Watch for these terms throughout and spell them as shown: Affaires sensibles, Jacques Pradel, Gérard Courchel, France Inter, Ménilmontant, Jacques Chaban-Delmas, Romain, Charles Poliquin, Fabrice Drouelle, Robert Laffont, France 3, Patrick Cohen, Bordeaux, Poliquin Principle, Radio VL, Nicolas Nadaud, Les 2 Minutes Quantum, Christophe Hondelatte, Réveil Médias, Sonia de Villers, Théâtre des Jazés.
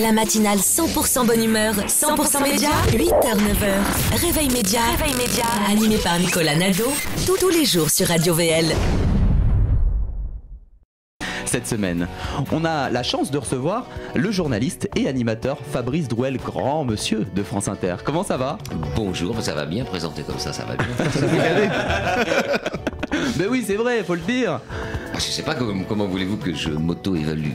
La matinale 100% bonne humeur, 100% média, 8h-9h. Réveil média, animé par Nicolas Nadaud, tous les jours sur Radio VL. Cette semaine, on a la chance de recevoir le journaliste et animateur Fabrice Drouelle, grand monsieur de France Inter. Comment ça va? Bonjour, ça va bien, présenté comme ça, ça va bien. Mais oui, c'est vrai, faut le dire. Je ne sais pas comment voulez-vous que je m'auto-évalue.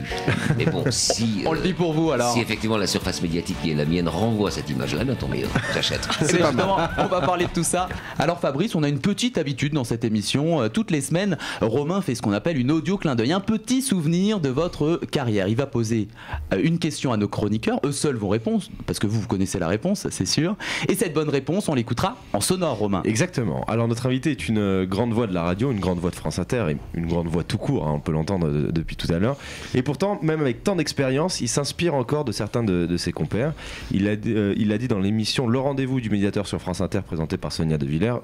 Mais bon, si... on le dit pour vous, alors. Si effectivement la surface médiatique qui est la mienne renvoie cette image-là, bien tant mieux, j'achète. C'est pas mal. On va parler de tout ça. Alors Fabrice, on a une petite habitude dans cette émission. Toutes les semaines, Romain fait ce qu'on appelle une audio clin d'œil, un petit souvenir de votre carrière. Il va poser une question à nos chroniqueurs. Eux seuls vont répondre, parce que vous connaissez la réponse, c'est sûr. Et cette bonne réponse, on l'écoutera en sonore, Romain. Exactement. Alors notre invité est une grande voix de la radio, une grande voix de France Inter, et une grande voix tout court, hein, on peut l'entendre depuis tout à l'heure. Et pourtant, même avec tant d'expérience, il s'inspire encore de certains de ses compères. Il a dit dans l'émission Le Rendez-vous du médiateur sur France Inter, présentée par Sonia de Villers,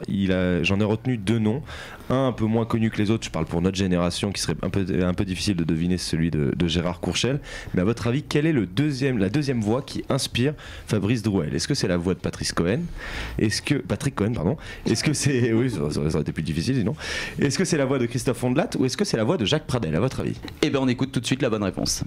j'en ai retenu deux noms. Un peu moins connu que les autres, je parle pour notre génération, qui serait un peu difficile de deviner, celui de Gérard Courchel. Mais à votre avis, quelle est la deuxième voix qui inspire Fabrice Drouelle? Est-ce que c'est la voix de Patrick Cohen, est-ce que c'est... Oui, ça aurait été plus difficile, sinon. Est-ce que c'est la voix de Christophe Hondelatte ou est-ce que c'est la voix de Jacques Pradel, à votre avis? Eh bien, on écoute tout de suite la bonne réponse.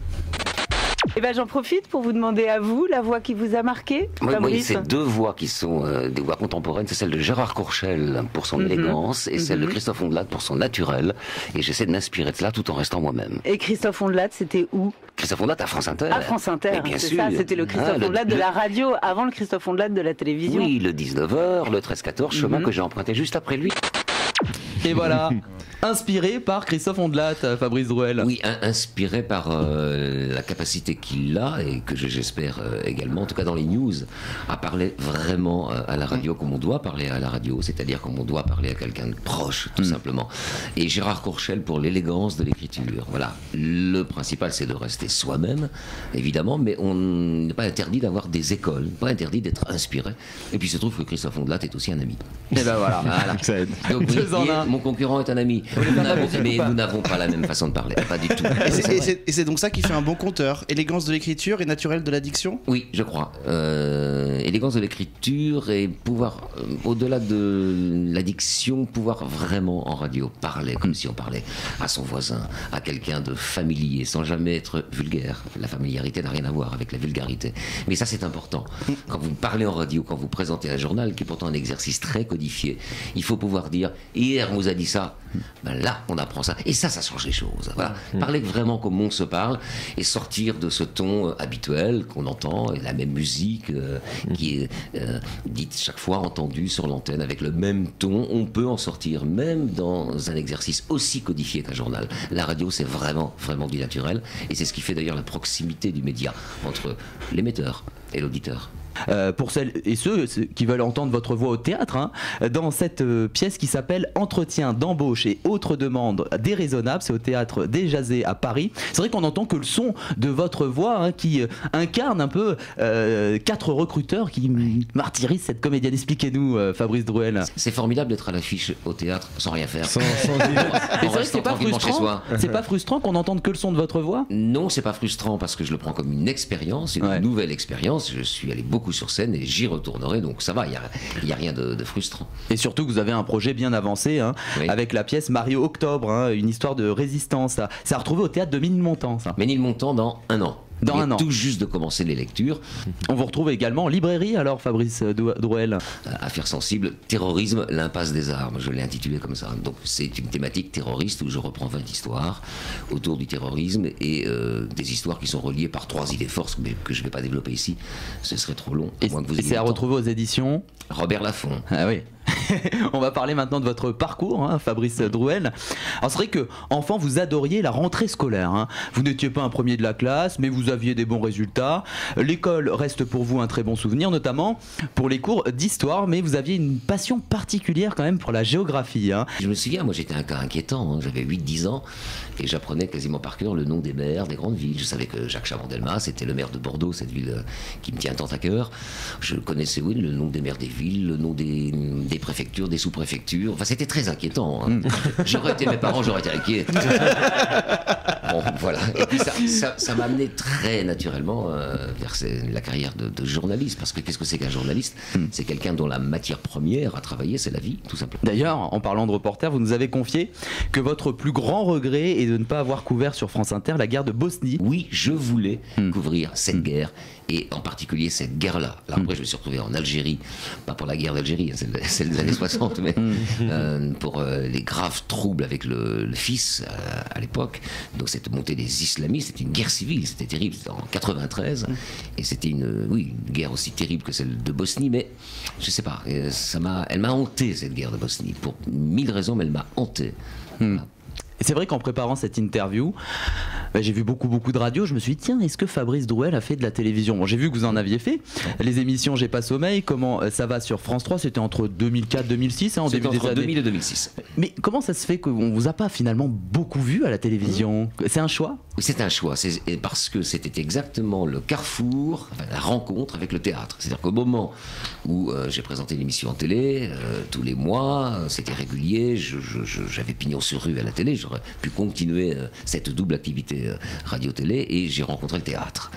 Eh bien, j'en profite pour vous demander à vous la voix qui vous a marqué. Oui, c'est deux voix qui sont des voix contemporaines. C'est celle de Gérard Courchel pour son élégance et celle de Christophe Hondelatte pour son naturel. Et j'essaie de m'inspirer de cela tout en restant moi-même. Et Christophe Hondelatte, c'était où? Christophe Hondelatte à France Inter. À France Inter, c'est ça, c'était le Christophe Hondelatte de la radio avant le Christophe Hondelatte de la télévision. Oui, le 19h, le 13-14, chemin que j'ai emprunté juste après lui. Et voilà, inspiré par Christophe Hondelatte, Fabrice Drouelle. Oui, inspiré par la capacité qu'il a et que j'espère également, en tout cas dans les news, à parler vraiment à la radio comme on doit parler à la radio, c'est-à-dire comme on doit parler à quelqu'un de proche, tout simplement. Et Gérard Courchel pour l'élégance de l'écriture. Voilà, le principal c'est de rester soi-même, évidemment, mais on n'est pas interdit d'avoir des écoles, pas interdit d'être inspiré. Et puis il se trouve que Christophe Hondelatte est aussi un ami. Et ben voilà. Ça aide. Donc, mon concurrent est un ami, mais nous n'avons pas la même façon de parler, pas du tout. Et c'est donc ça qui fait un bon conteur, élégance de l'écriture et naturel de la diction. Oui, je crois. Élégance de l'écriture et pouvoir, au-delà de la diction, pouvoir vraiment en radio parler, comme si on parlait à son voisin, à quelqu'un de familier, sans jamais être vulgaire. La familiarité n'a rien à voir avec la vulgarité. Mais ça c'est important. Quand vous parlez en radio, quand vous présentez un journal, qui est pourtant un exercice très codifié, il faut pouvoir dire, hier on vous a dit ça, ben là on apprend ça, et ça change les choses. Voilà. Parler vraiment comme on se parle et sortir de ce ton habituel qu'on entend, et la même musique qui est dite chaque fois, entendue sur l'antenne avec le même ton. On peut en sortir même dans un exercice aussi codifié qu'un journal. La radio c'est vraiment du naturel, et c'est ce qui fait d'ailleurs la proximité du média entre l'émetteur et l'auditeur. Pour celles et ceux qui veulent entendre votre voix au théâtre, hein, dans cette pièce qui s'appelle Entretien d'embauche et autres demandes déraisonnables, c'est au théâtre des Jazés à Paris. C'est vrai qu'on n'entend que le son de votre voix, hein, qui incarne un peu quatre recruteurs qui martyrisent cette comédienne. Expliquez-nous, Fabrice Drouelle. C'est formidable d'être à l'affiche au théâtre sans rien faire. C'est vrai que c'est pas frustrant qu'on n'entende que le son de votre voix. Non, c'est pas frustrant parce que je le prends comme une expérience, une nouvelle expérience. Je suis allé beaucoup sur scène et j'y retournerai, donc ça va, il n'y a rien de frustrant. Et surtout que vous avez un projet bien avancé, hein, avec la pièce Mario Octobre, hein, une histoire de résistance. Ça a retrouvé au théâtre de Ménilmontant, ça. Ménilmontant dans un an. Dans un an. Tout juste de commencer les lectures. On vous retrouve également en librairie, alors, Fabrice Drouelle. Affaires sensibles, terrorisme, l'impasse des armes. Je l'ai intitulé comme ça. Donc c'est une thématique terroriste où je reprends 20 histoires autour du terrorisme et des histoires qui sont reliées par trois idées forces, mais que je ne vais pas développer ici. Ce serait trop long. Et c'est à retrouver aux éditions Robert Laffont. Ah oui. On va parler maintenant de votre parcours, hein, Fabrice Drouelle. Alors c'est vrai que enfant vous adoriez la rentrée scolaire, hein. Vous n'étiez pas un premier de la classe, mais vous aviez des bons résultats. L'école reste pour vous un très bon souvenir, notamment pour les cours d'histoire, mais vous aviez une passion particulière quand même pour la géographie, hein. Je me souviens, moi j'étais un cas inquiétant, hein. J'avais 8-10 ans et j'apprenais quasiment par cœur le nom des maires des grandes villes. Je savais que Jacques Chaban-Delmas était le maire de Bordeaux, cette ville qui me tient tant à cœur. Je connaissais, oui, le nom des maires des villes, le nom des préfectures, des sous-préfectures. Enfin, c'était très inquiétant, hein. J'aurais été mes parents, j'aurais été inquiet. Voilà. Et puis ça m'a amené très naturellement vers la carrière de journaliste. Parce que qu'est-ce que c'est qu'un journaliste? C'est quelqu'un dont la matière première à travailler, c'est la vie, tout simplement. D'ailleurs, en parlant de reporter, vous nous avez confié que votre plus grand regret est de ne pas avoir couvert sur France Inter la guerre de Bosnie. Oui, je voulais couvrir cette guerre, et en particulier cette guerre-là. Là, après, je me suis retrouvé en Algérie, pas pour la guerre d'Algérie, hein, celle des années 60, mais pour les graves troubles avec le fils à l'époque. Donc cette montée des islamistes, c'était une guerre civile, c'était terrible, c'était en 93, et c'était une guerre aussi terrible que celle de Bosnie, mais je sais pas, elle m'a hanté, cette guerre de Bosnie, pour 1000 raisons, mais elle m'a hanté. Voilà. C'est vrai qu'en préparant cette interview, j'ai vu beaucoup de radios, je me suis dit tiens, est-ce que Fabrice Drouelle a fait de la télévision? Bon, j'ai vu que vous en aviez fait, les émissions J'ai pas sommeil, comment ça va sur France 3, c'était entre 2004-2006, hein, en début des années 2000 et 2006. Mais comment ça se fait qu'on vous a pas finalement beaucoup vu à la télévision? C'est un choix? C'est un choix, parce que c'était exactement le carrefour, enfin, la rencontre avec le théâtre. C'est-à-dire qu'au moment où j'ai présenté l'émission en télé, tous les mois, c'était régulier, j'avais pignon sur rue à la télé, j'aurais pu continuer cette double activité radio-télé, et j'ai rencontré le théâtre.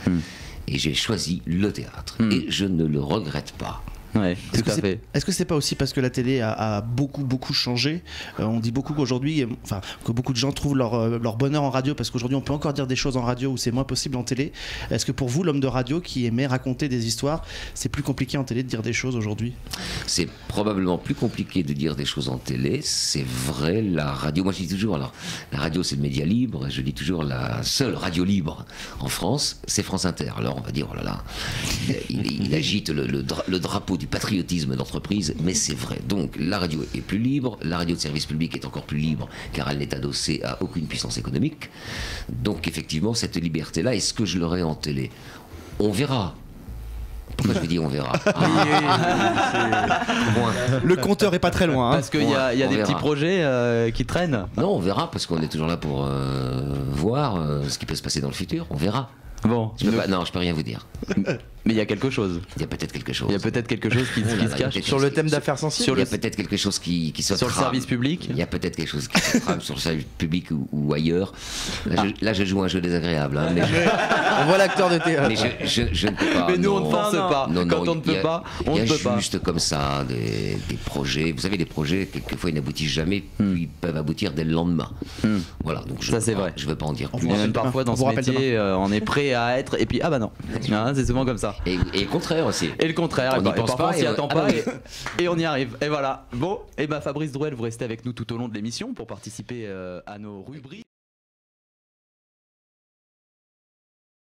Et j'ai choisi le théâtre, et je ne le regrette pas. Ouais, est-ce que c'est pas aussi parce que la télé a beaucoup changé? On dit beaucoup qu'aujourd'hui, enfin, que beaucoup de gens trouvent leur bonheur en radio, parce qu'aujourd'hui on peut encore dire des choses en radio où c'est moins possible en télé. Est-ce que pour vous, l'homme de radio qui aimait raconter des histoires, c'est plus compliqué en télé de dire des choses aujourd'hui? C'est probablement plus compliqué de dire des choses en télé, c'est vrai. La radio, moi je dis toujours, alors la radio c'est le média libre, je dis toujours la seule radio libre en France, c'est France Inter. Alors on va dire oh là là, il agite le drapeau du patriotisme d'entreprise, mais c'est vrai. Donc la radio est plus libre, la radio de service public est encore plus libre, car elle n'est adossée à aucune puissance économique. Donc effectivement, cette liberté-là, est-ce que je l'aurai en télé? On verra. Pourquoi je vous dis on verra? Le compteur est pas très loin, hein. Parce qu'il y a des petits projets qui traînent. Non, on verra, parce qu'on est toujours là pour voir ce qui peut se passer dans le futur. On verra. Bon, non, je peux rien vous dire. Mais il y a quelque chose. Il y a peut-être quelque chose. Il y a peut-être quelque chose qui se cache sur le thème d'affaires sensibles. Il y a peut-être quelque chose qui se trame sur le service public. Il y a peut-être quelque chose qui se trame sur le service public ou ailleurs. Là, je joue un jeu désagréable. Hein, on voit l'acteur de théâtre. Mais je ne peux pas. Mais nous, on ne pense pas. Quand on ne peut pas, on ne peut pas. Il y a juste comme ça des projets. Vous savez, les projets quelquefois ils n'aboutissent jamais, puis ils peuvent aboutir dès le lendemain. Voilà. Donc ça c'est vrai. Je ne veux pas en dire plus. Même parfois dans ce métier, on est prêt à être. Et puis ah bah non. C'est souvent comme ça. Et le contraire aussi. Et le contraire, on n'y pense pas, on s'y attend pas, et on y arrive. Et voilà. Bon, et ben Fabrice Drouelle, vous restez avec nous tout au long de l'émission pour participer à nos rubriques.